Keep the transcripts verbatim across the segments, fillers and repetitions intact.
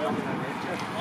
Yeah. All right.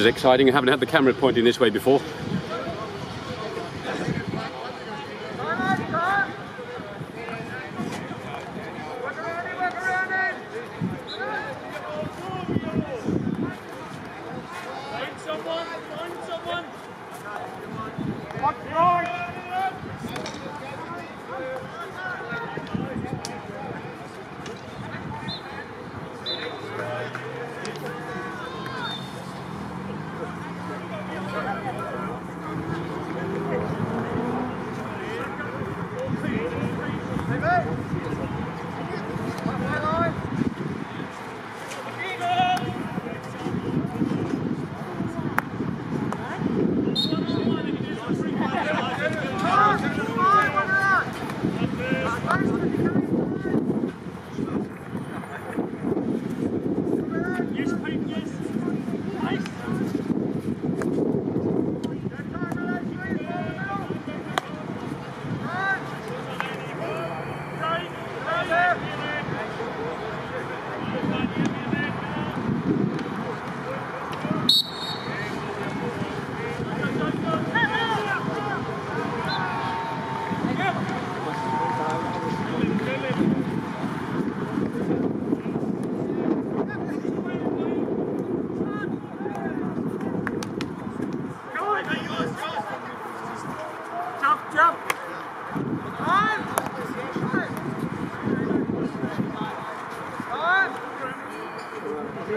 This is exciting. I haven't had the camera pointing this way before.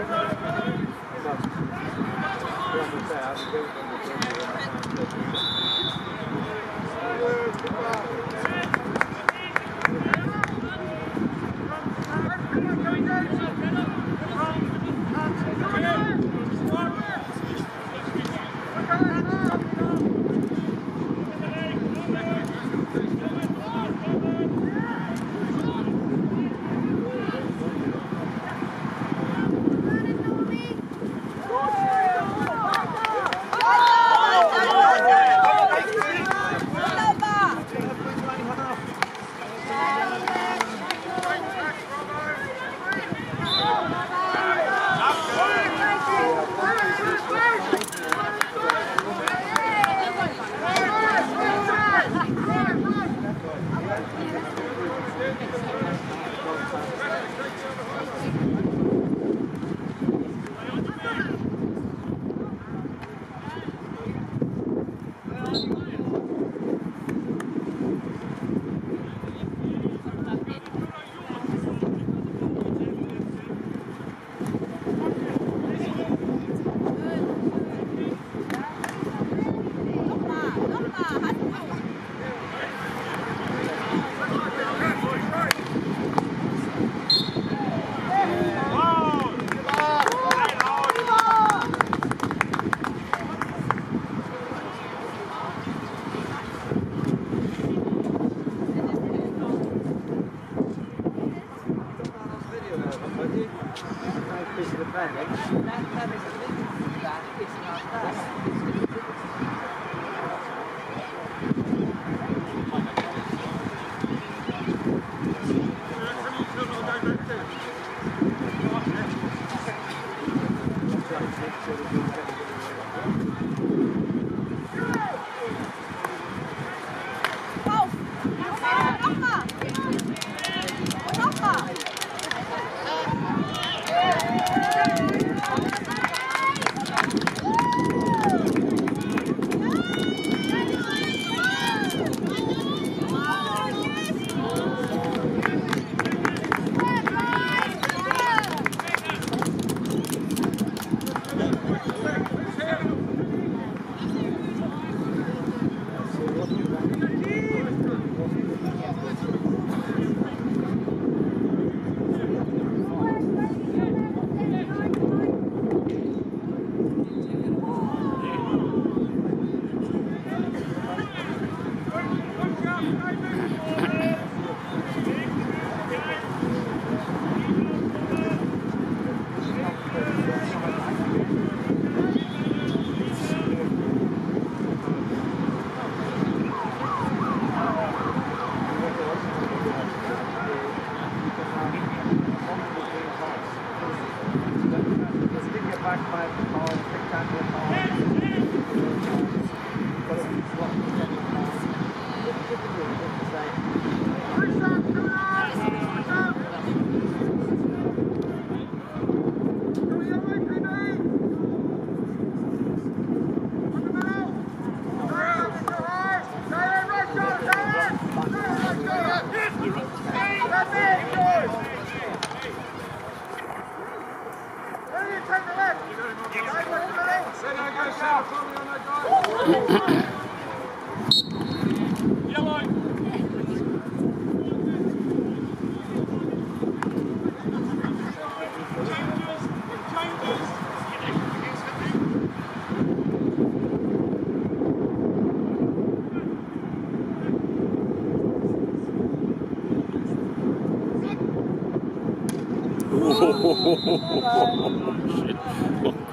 Shit, oh,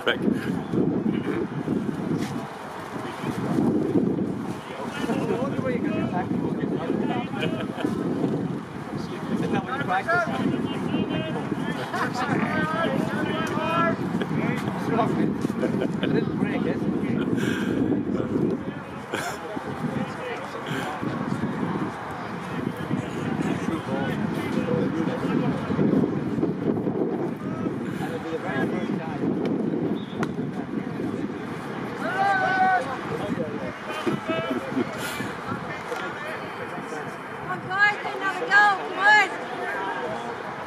crack. Guys, another goal, boys!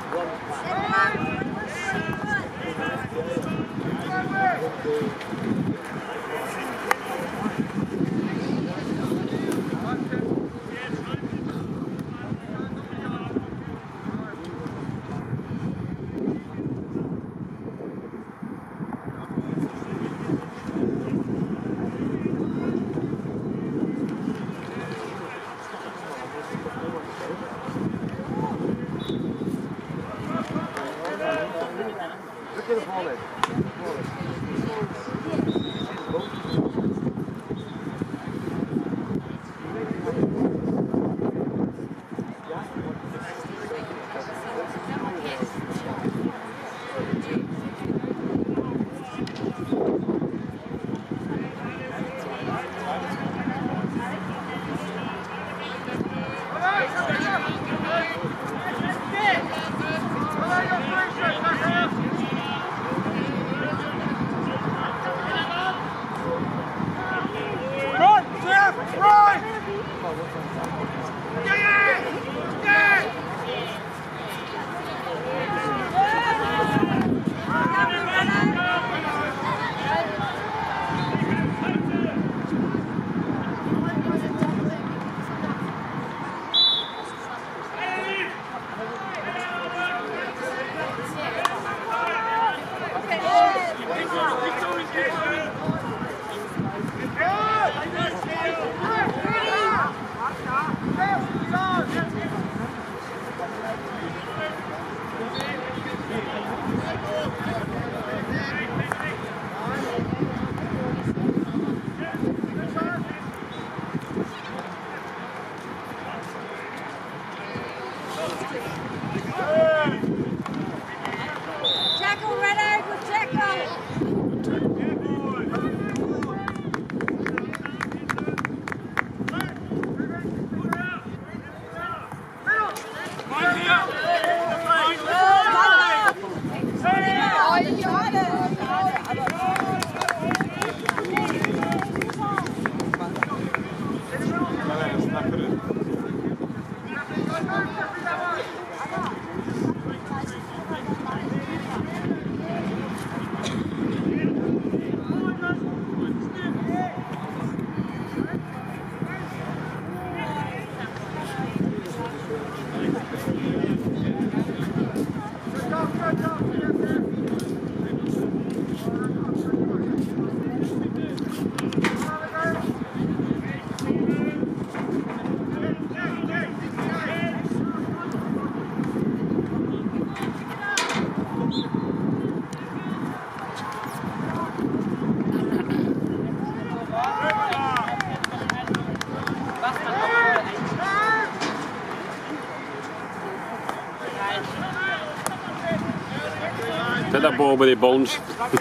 Zet dat boven die bons. Come on.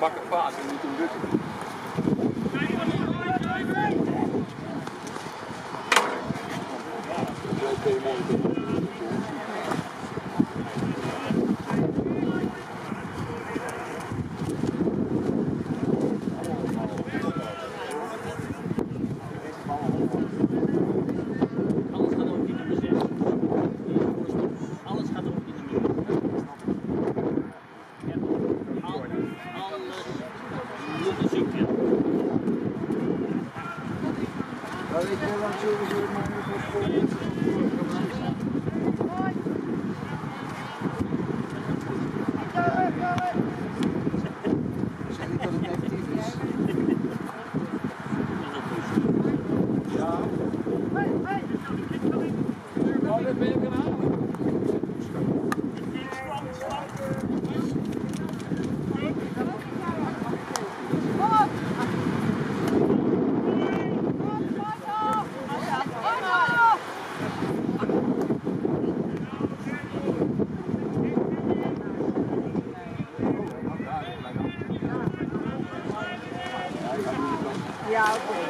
bakken paard en niet een bukken. Ja, ja, ja.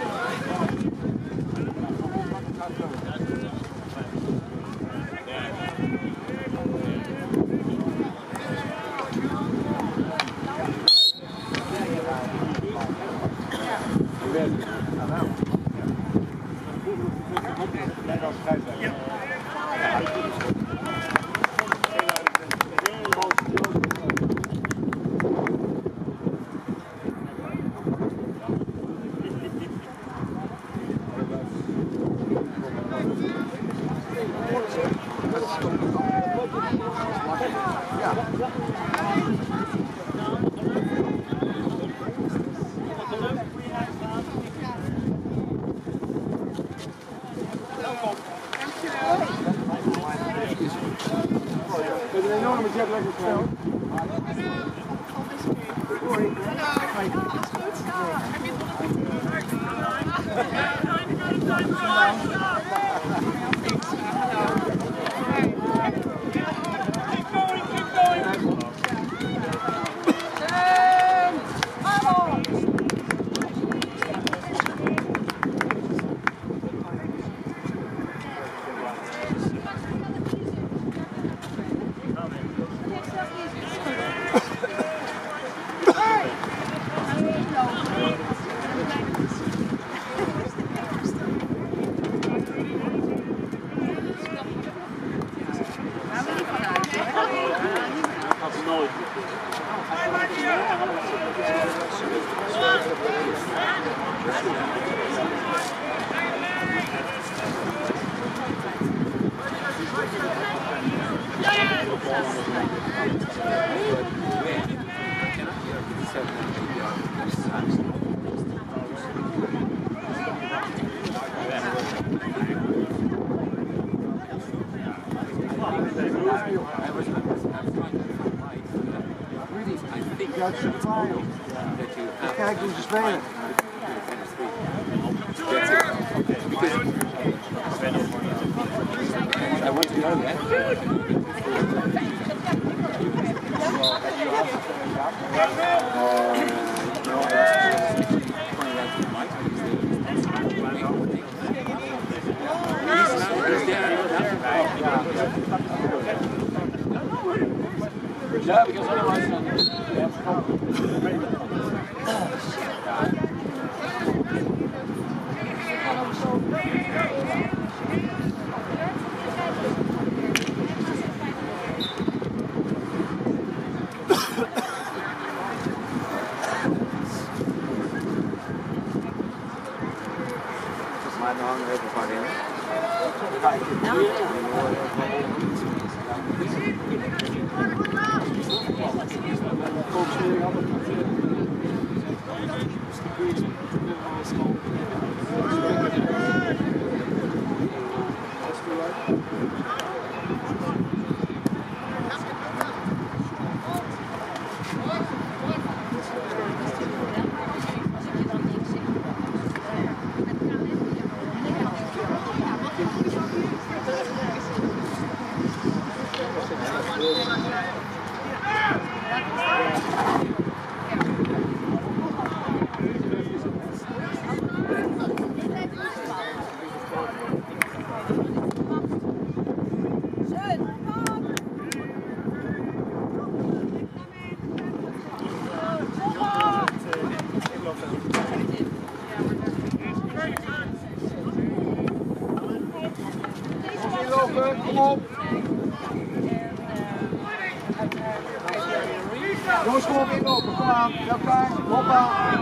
lopen, kom aan, Jacqueline, hoppa. Ja.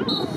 Thank you.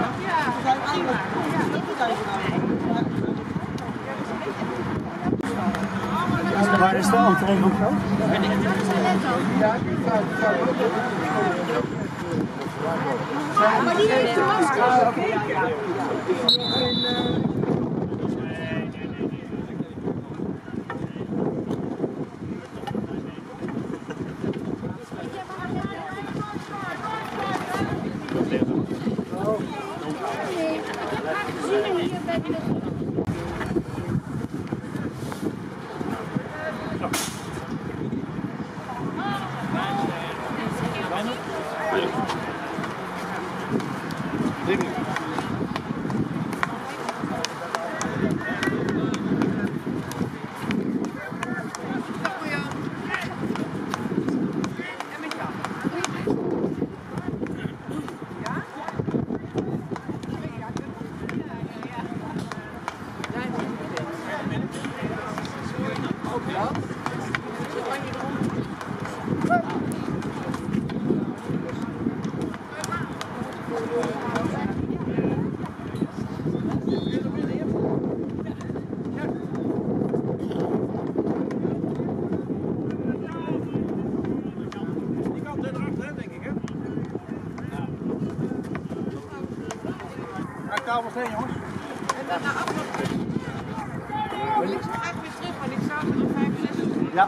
Ja, waar is de entreeboek? Ja, maar die heeft de masker gekeken. Heen, jongens. En dan naar afloop. Ik ga eigenlijk weer terug, want ik zaterdag vijf en zes uur. Ja.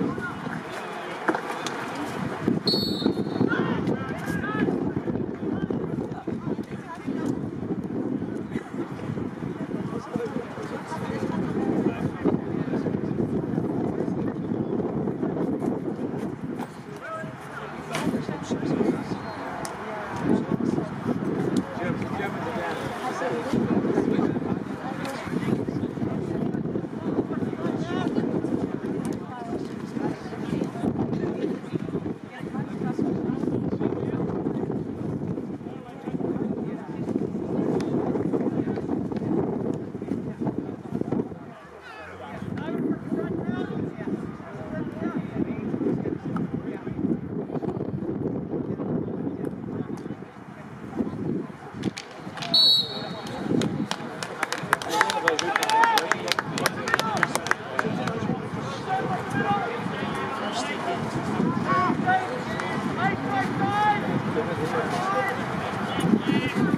Thank you.